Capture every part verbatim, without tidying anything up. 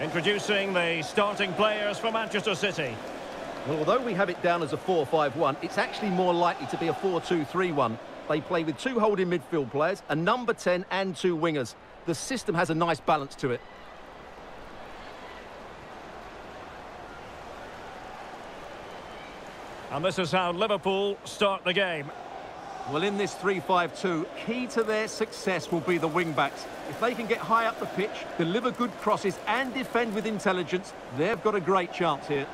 Introducing the starting players for Manchester City. Well, although we have it down as a four five one, it's actually more likely to be a four two three one. They play with two holding midfield players, a number ten and two wingers. The system has a nice balance to it. And this is how Liverpool start the game. Well, in this three five two, key to their success will be the wing-backs. If they can get high up the pitch, deliver good crosses and defend with intelligence, they've got a great chance here.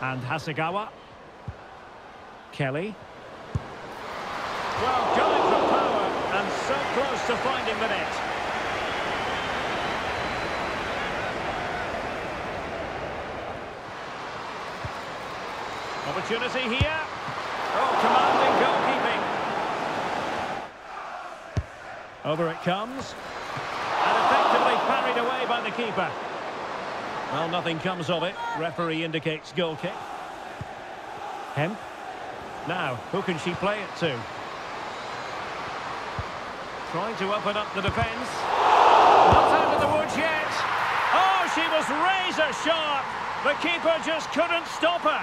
And Hasegawa. Kelly. Well, going for power, and so close to finding the net. Opportunity here. Oh, commanding goalkeeping. Over it comes. And effectively parried away by the keeper. Well, nothing comes of it. Referee indicates goal kick. Hemp. Now, who can she play it to? Trying to open up the defence. Not out of the woods yet. Oh, she was razor sharp. The keeper just couldn't stop her.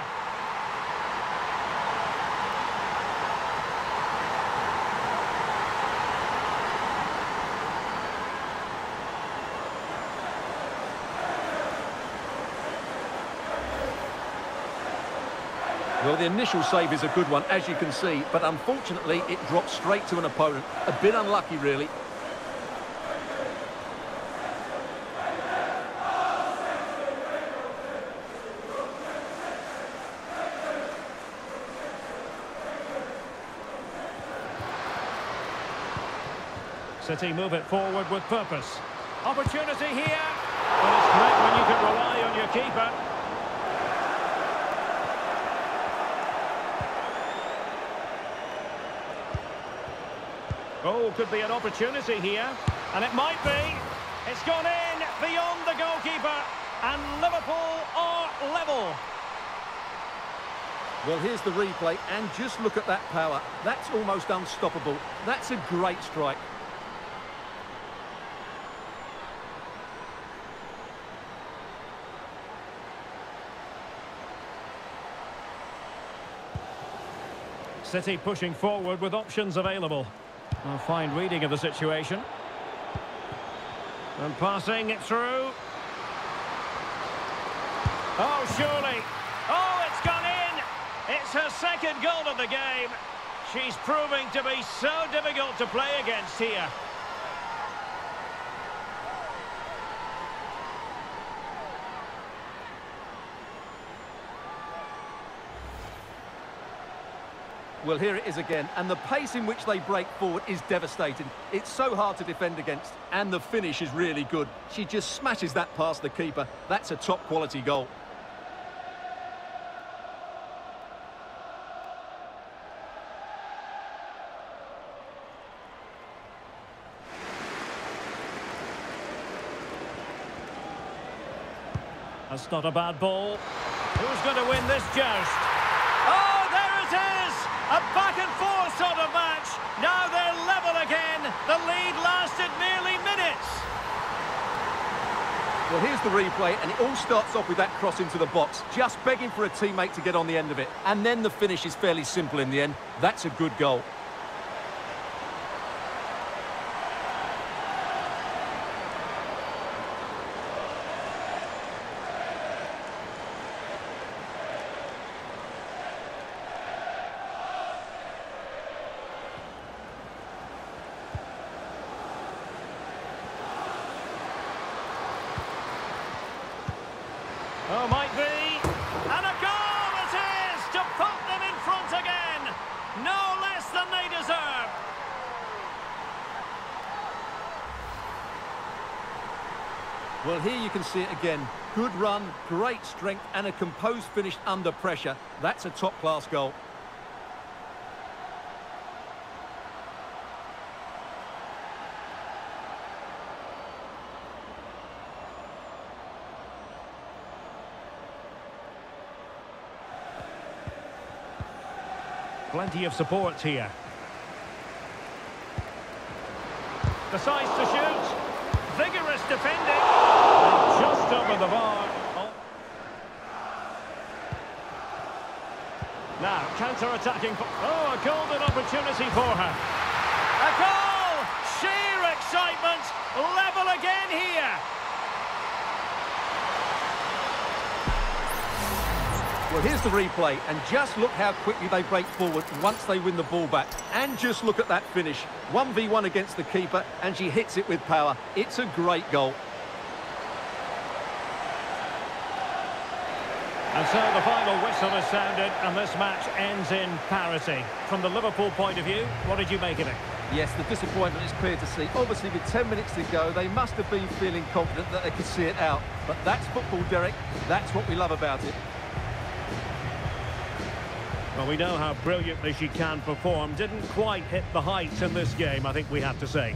Well, the initial save is a good one, as you can see, but unfortunately it drops straight to an opponent. A bit unlucky, really. City move it forward with purpose. Opportunity here. Well, it's great when you can rely on your keeper. Oh, could be an opportunity here, and it might be. It's gone in beyond the goalkeeper, and Liverpool are level. Well, here's the replay, and just look at that power. That's almost unstoppable. That's a great strike. City pushing forward with options available. A fine reading of the situation. And passing it through. Oh, surely. Oh, it's gone in. It's her second goal of the game. She's proving to be so difficult to play against here. Well, here it is again, and the pace in which they break forward is devastating. It's so hard to defend against, and the finish is really good. She just smashes that past the keeper. That's a top-quality goal. That's not a bad ball. Who's going to win this joust? Oh, there it is! A back-and-forth sort of match. Now they're level again. The lead lasted nearly minutes. Well, here's the replay, and it all starts off with that cross into the box, just begging for a teammate to get on the end of it. And then the finish is fairly simple in the end. That's a good goal. Oh, might be. And a goal it is to put them in front again. No less than they deserve. Well, here you can see it again. Good run, great strength, and a composed finish under pressure. That's a top-class goal. Plenty of support here. Decides to shoot. Vigorous defending. And just over the bar. Oh. Now, counter-attacking. Oh, a golden opportunity for her. A goal! Sheer excitement. Level again here. Well, here's the replay, and just look how quickly they break forward once they win the ball back. And just look at that finish. one v one against the keeper, and she hits it with power. It's a great goal. And so the final whistle has sounded, and this match ends in parity. From the Liverpool point of view, what did you make of it? Yes, the disappointment is clear to see. Obviously, with ten minutes to go, they must have been feeling confident that they could see it out. But that's football, Derek. That's what we love about it. Well, we know how brilliantly she can perform. Didn't quite hit the heights in this game, I think we have to say.